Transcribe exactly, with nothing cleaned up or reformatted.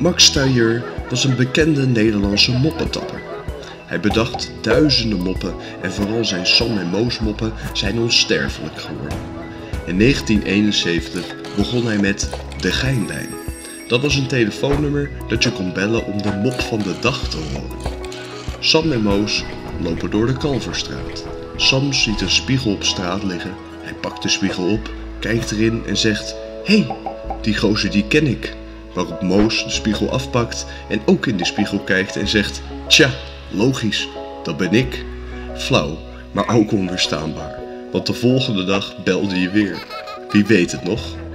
Max Tailleur was een bekende Nederlandse moppentapper. Hij bedacht duizenden moppen en vooral zijn Sam-en-Moos moppen zijn onsterfelijk geworden. In negentien eenenzeventig begon hij met de Geinlijn. Dat was een telefoonnummer dat je kon bellen om de mop van de dag te horen. Sam en Moos lopen door de Kalverstraat. Sam ziet een spiegel op straat liggen. Hij pakt de spiegel op, kijkt erin en zegt: "Hé, hey, die gozer die ken ik." Waarop Moos de spiegel afpakt en ook in de spiegel kijkt en zegt: "Tja, logisch, dat ben ik." Flauw, maar ook onweerstaanbaar. Want de volgende dag belde je weer. Wie weet het nog?